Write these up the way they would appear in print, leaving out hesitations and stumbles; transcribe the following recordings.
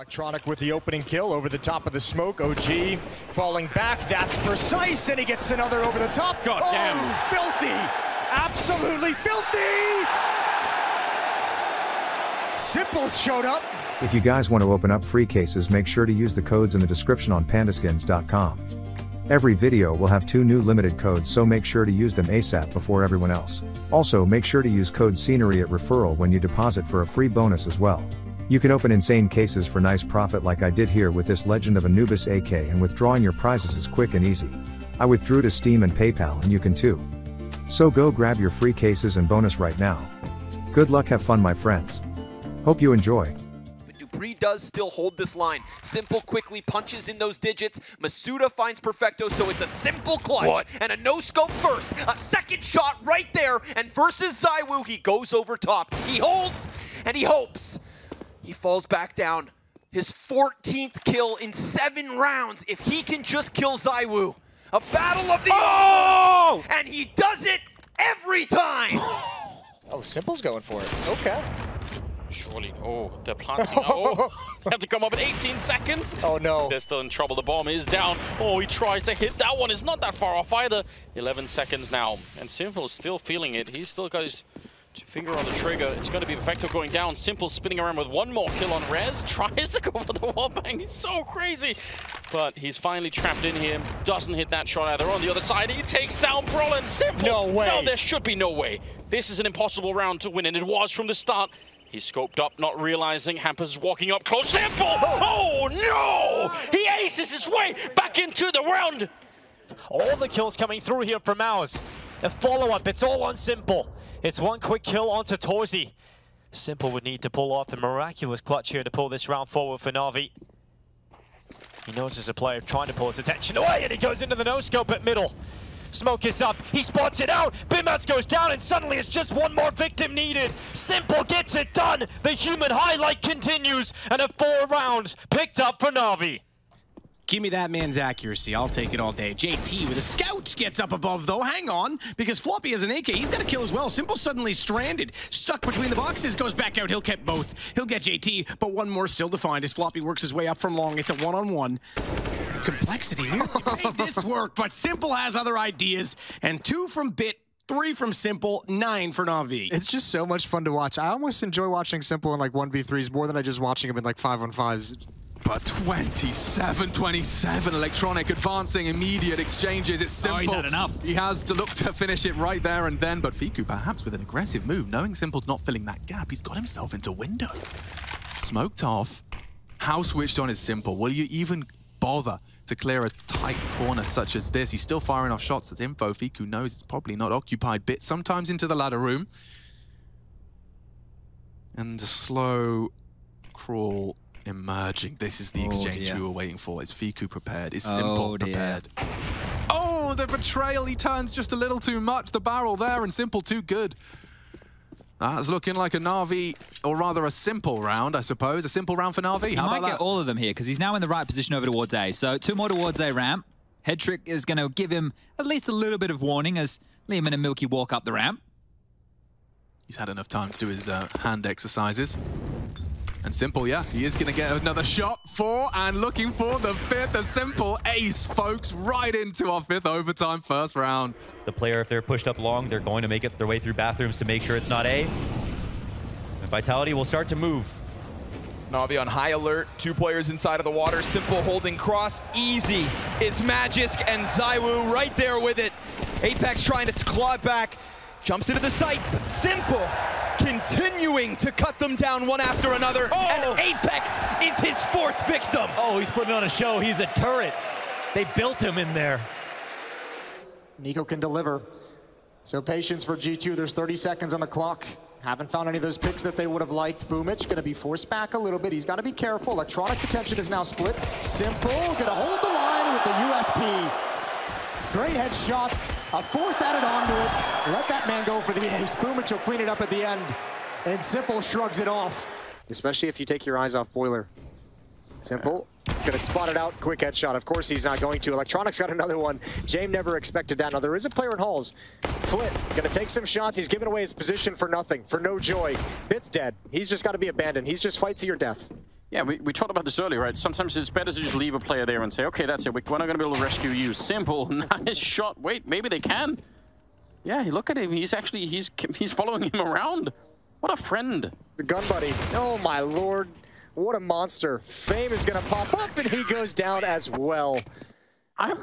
Electronic with the opening kill over the top of the smoke. OG falling back. That's precise, and he gets another over the top. God damn. Filthy. Absolutely filthy. s1mple showed up. If you guys want to open up free cases, make sure to use the codes in the description on pandaskins.com. Every video will have 2 new limited codes, so make sure to use them ASAP before everyone else. Also, make sure to use code SCENERY at referral when you deposit for a free bonus as well. You can open insane cases for nice profit like I did here with this Legend of Anubis AK, and withdrawing your prizes is quick and easy. I withdrew to Steam and PayPal, and you can too. So go grab your free cases and bonus right now. Good luck, have fun my friends. Hope you enjoy. Dupree does still hold this line. s1mple quickly punches in those digits. Masuda finds Perfecto, so it's a s1mple clutch. What? And a no-scope first. A second shot right there, and versus ZywOo, he goes over top. He holds, and he hopes. He falls back down. His 14th kill in 7 rounds. If he can just kill ZywOo, a battle of the oh! And he does it every time. Oh, s1mple's going for it. Okay. Surely, oh, they're planting. Oh, they have to come up in 18 seconds. Oh no. They're still in trouble. The bomb is down. Oh, he tries to hit that one. It's not that far off either. 11 seconds now. And s1mple is still feeling it. He's still got his finger on the trigger. It's going to be Perfecto going down. s1mple spinning around with one more kill on Rez. Tries to go for the wallbang. He's so crazy. But he's finally trapped in here. Doesn't hit that shot either. On the other side, he takes down Brolin. s1mple. No way. No, there should be no way. This is an impossible round to win, and it was from the start. He scoped up, not realizing. Hampers walking up close. s1mple! Oh no! He aces his way back into the round. All the kills coming through here from ours. A follow-up, it's all on s1mple. It's one quick kill onto Torzi. s1mple would need to pull off the miraculous clutch here to pull this round forward for Na'Vi. He knows there's a player trying to pull his attention away, and he goes into the no-scope at middle. Smoke is up, he spots it out, Bimas goes down, and suddenly it's just one more victim needed. s1mple gets it done, the human highlight continues, and a 4 rounds picked up for Na'Vi. Give me that man's accuracy, I'll take it all day. JT with a scout gets up above though, hang on, because Floppy has an AK, he's got a kill as well. s1mple suddenly stranded, stuck between the boxes, goes back out, he'll get both. He'll get JT, but one more still to find as Floppy works his way up from long. It's a one-on-one. Complexity. You made this work, but s1mple has other ideas. And 2 from Bit, 3 from s1mple, 9 for Na'Vi. It's just so much fun to watch. I almost enjoy watching s1mple in like 1v3s more than I just watching him in like 5-on-5s. But 27-27, Electronic advancing, immediate exchanges. It's s1mple. Oh, he's had enough. He has to look to finish it right there and then. But Fiku, perhaps with an aggressive move, knowing s1mple's not filling that gap, he's got himself into window. Smoked off. How switched on is s1mple? Will you even bother to clear a tight corner such as this? He's still firing off shots. That's info. Fiku knows it's probably not occupied. Bit sometimes into the ladder room. And a slow crawl emerging. This is the exchange we were waiting for. Is Fiku prepared? Is s1mple prepared? Oh, the betrayal. He turns just a little too much. The barrel there, and s1mple too good. That's looking like a Na'Vi, or rather a s1mple round, I suppose. A s1mple round for Na'Vi. How about that? He might get all of them here, because he's now in the right position over towards A. So 2 more towards A ramp. Head trick is going to give him at least a little bit of warning as Liam and Milky walk up the ramp. He's had enough time to do his hand exercises. And s1mple, yeah, he is going to get another shot. 4, and looking for the 5th. A s1mple ace, folks, right into our 5th overtime first round. The player, if they're pushed up long, they're going to make it their way through bathrooms to make sure it's not A. And Vitality will start to move. Na'Vi on high alert, 2 players inside of the water. s1mple holding cross, easy. It's Magisk and ZywOo right there with it. Apex trying to claw it back, jumps into the site, but s1mple continuing to cut them down one after another, and Apex is his 4th victim. Oh, he's putting on a show. He's a turret. They built him in there. Niko can deliver. So patience for G2. There's 30 seconds on the clock. Haven't found any of those picks that they would have liked. Boomitch going to be forced back a little bit. He's got to be careful. Electronic's attention is now split. s1mple going to hold the line with the USP. Great headshots, a 4th added onto it. Let that man go for the ace. Boomitch will clean it up at the end, and s1mple shrugs it off. Especially if you take your eyes off Boiler. s1mple, gonna spot it out, quick headshot. Of course he's not going to. Electronic's got another one. Jayme never expected that. Now there is a player in halls. Flip, gonna take some shots. He's giving away his position for nothing, for no joy. Bit's dead. He's just gotta be abandoned. He's just fight to your death. Yeah, we talked about this earlier, right? Sometimes it's better to just leave a player there and say, okay, that's it. We're not going to be able to rescue you. s1mple, nice shot. Wait, maybe they can. Yeah, look at him. He's actually, he's following him around. What a friend. The gun buddy. Oh, my Lord. What a monster. Fame is going to pop up, and he goes down as well. I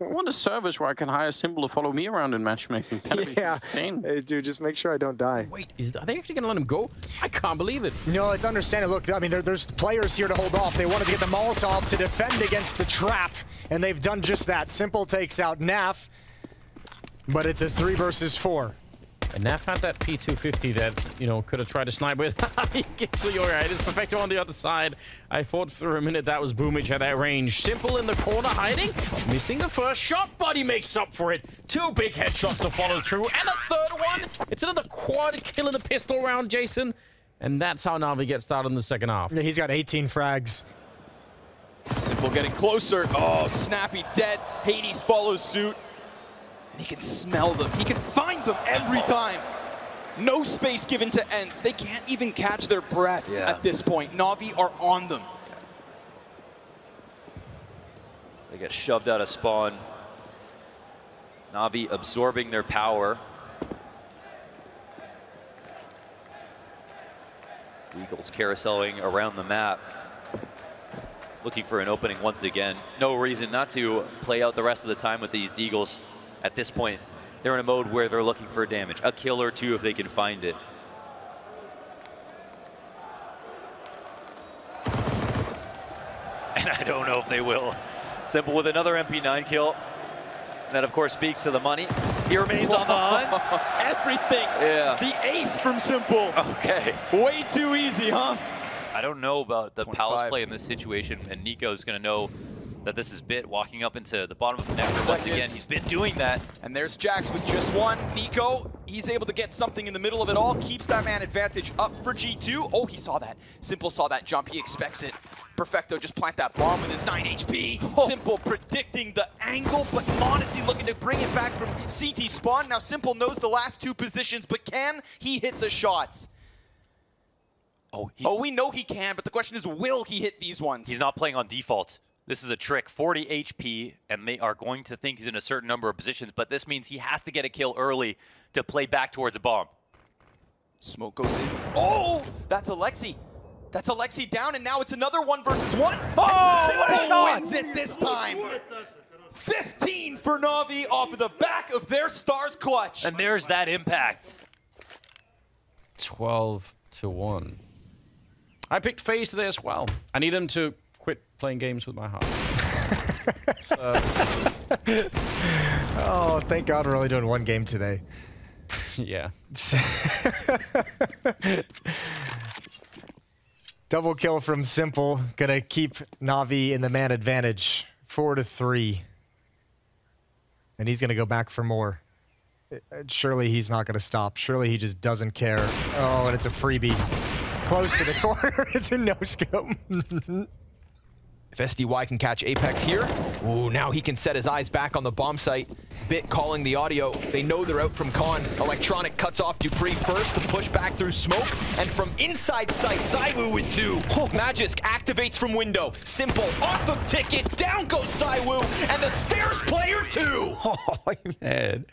want a service where I can hire s1mple to follow me around in matchmaking. That'd be insane. Hey, dude, just make sure I don't die. Wait, are they actually going to let him go? I can't believe it. No, it's understandable. Look, I mean, there's players here to hold off. They wanted to get the Molotov to defend against the trap, and they've done just that. s1mple takes out Naf, but it's a 3 versus 4. And Naf had that P250 that, you know, could have tried to snipe with. He gets you all right. It's Perfecto on the other side. I thought for a minute that was Boomitch at that range. s1mple in the corner hiding. Missing the first shot, but he makes up for it. 2 big headshots to follow through. And a third one. It's another quad kill in the pistol round, Jason. And that's how Na'Vi gets started in the second half. Yeah, he's got 18 frags. s1mple getting closer. Oh, Snappy dead. Hades follows suit. And he can smell them. He can find them every time. No space given to Ents. They can't even catch their breaths at this point. Na'Vi are on them. They get shoved out of spawn. Na'Vi absorbing their power. Eagles carouseling around the map. Looking for an opening once again. No reason not to play out the rest of the time with these Deagles. At this point, they're in a mode where they're looking for damage. A kill or two if they can find it. And I don't know if they will. s1mple with another MP9 kill. That, of course, speaks to the money. He remains on the hunt. Everything. Yeah. The ace from s1mple. Okay. Way too easy, huh? I don't know about the Palace play in this situation, and Nico's going to know that this is Bit walking up into the bottom of the net. Once again, he's been doing that. And there's Jax with just one. Niko, he's able to get something in the middle of it all. Keeps that man advantage up for G2. Oh, he saw that. s1mple saw that jump. He expects it. Perfecto just plant that bomb with his 9 HP. Oh. s1mple predicting the angle, but honestly looking to bring it back from CT spawn. Now s1mple knows the last 2 positions, but can he hit the shots? Oh, we know he can, but the question is, will he hit these ones? He's not playing on default. This is a trick, 40 HP, and they are going to think he's in a certain number of positions, but this means he has to get a kill early to play back towards a bomb. Smoke goes in. Oh, that's Alexi. That's Alexi down, and now it's another 1 versus 1. s1mple wins it this time. 15 for Na'Vi off of the back of their star's clutch. And there's that impact. 12-1. I picked FaZe today as well. I need him to quit playing games with my heart. Oh, thank God we're only doing 1 game today. Yeah. Double kill from s1mple. Gonna keep Na'Vi in the man advantage. 4-3. And he's gonna go back for more. Surely he's not gonna stop. Surely he just doesn't care. Oh, and it's a freebie. Close to the corner. It's a no-scope. If SDY can catch Apex here, ooh, now he can set his eyes back on the bomb site. Bit calling the audio. They know they're out from con. Electronic cuts off Dupree first to push back through smoke. And from inside sight, ZywOo with 2. Oh, Magisk activates from window. s1mple off of ticket. Down goes ZywOo. And the stairs player 2. Oh, man.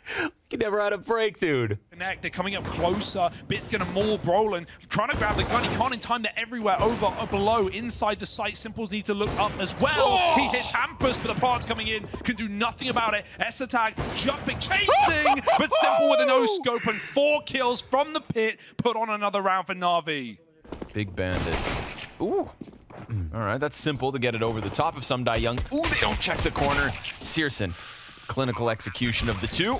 He never had a break, dude. They're coming up closer. Bit's going to maul Brolin. Trying to grab the gun. He can't in time. They're everywhere. Over, or below, inside the site. s1mple's need to look up as well. Oh! He hits Hampers, but the parts coming in. Can do nothing about it. S attack, jumping, chasing. But s1mple with a no scope and 4 kills from the pit. Put on another round for Na'Vi. Big bandit. Ooh. All right, that's s1mple to get it over the top of some die young. Ooh, they don't check the corner. Searson, clinical execution of the 2.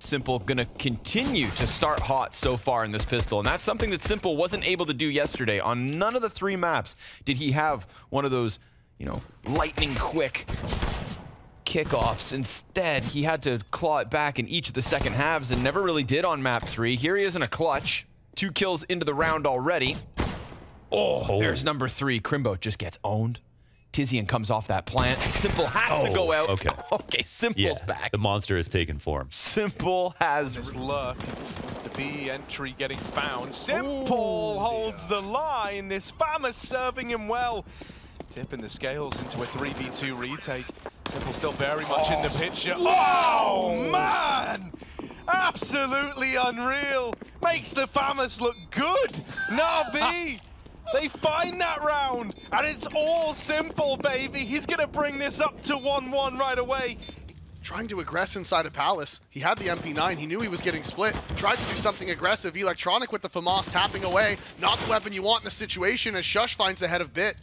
s1mple gonna continue to start hot so far in this pistol, and that's something that s1mple wasn't able to do yesterday. On none of the 3 maps did he have one of those, you know, lightning quick kickoffs. Instead, he had to claw it back in each of the second halves and never really did on map 3. Here he is in a clutch. 2 kills into the round already. Oh, there's number 3. Crimbo just gets owned. Tizian comes off that plant. s1mple has to go out. Okay. Okay, s1mple's back. The monster has taken form. s1mple has luck. The B entry getting found. s1mple holds the line. This farmer serving him well. Tipping the scales into a 3v2 retake. s1mple still very much in the picture. Oh, man! Absolutely unreal. Makes the Famas look good. Na'Vi, they find that round, and it's all s1mple, baby. He's going to bring this up to 1-1 right away. Trying to aggress inside of Palace. He had the MP9, he knew he was getting split. Tried to do something aggressive. Electronic with the FAMAS tapping away. Not the weapon you want in the situation as Shush finds the head of Bit.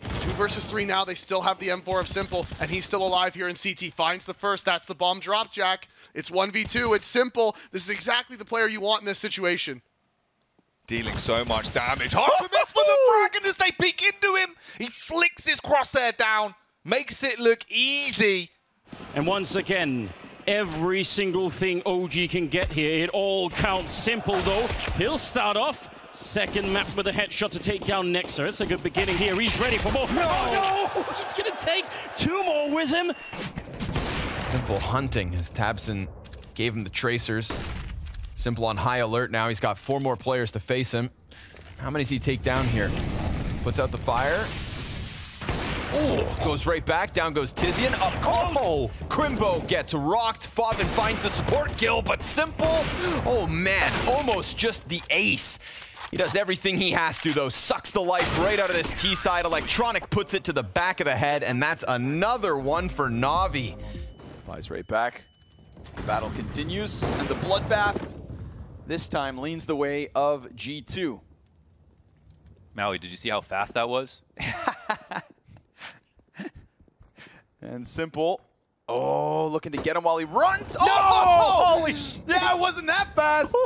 2 versus 3 now, they still have the M4 of s1mple, and he's still alive here in CT. Finds the first, that's the bomb drop, Jack. It's 1v2, it's s1mple. This is exactly the player you want in this situation. Dealing so much damage. Half of it's for the frag, and as they peek into him, he flicks his crosshair down, makes it look easy. And once again, every single thing OG can get here, it all counts. s1mple though, he'll start off. Second map with a headshot to take down Nexer. It's a good beginning here. He's ready for more. No! Oh, no! He's going to take 2 more with him. s1mple hunting as Tabson gave him the tracers. s1mple on high alert now. He's got 4 more players to face him. How many does he take down here? Puts out the fire. Ooh, goes right back. Down goes Tizian. Up close. Oh. Crimbo gets rocked. Favin finds the support kill, but s1mple, oh man, almost just the ace. He does everything he has to, though. Sucks the life right out of this T side. Electronic puts it to the back of the head, and that's another one for Na'Vi. Flies right back. The battle continues, and the bloodbath this time leans the way of G2. Maui, did you see how fast that was? And s1mple, looking to get him while he runs. No! Holy shit! Yeah, it wasn't that fast.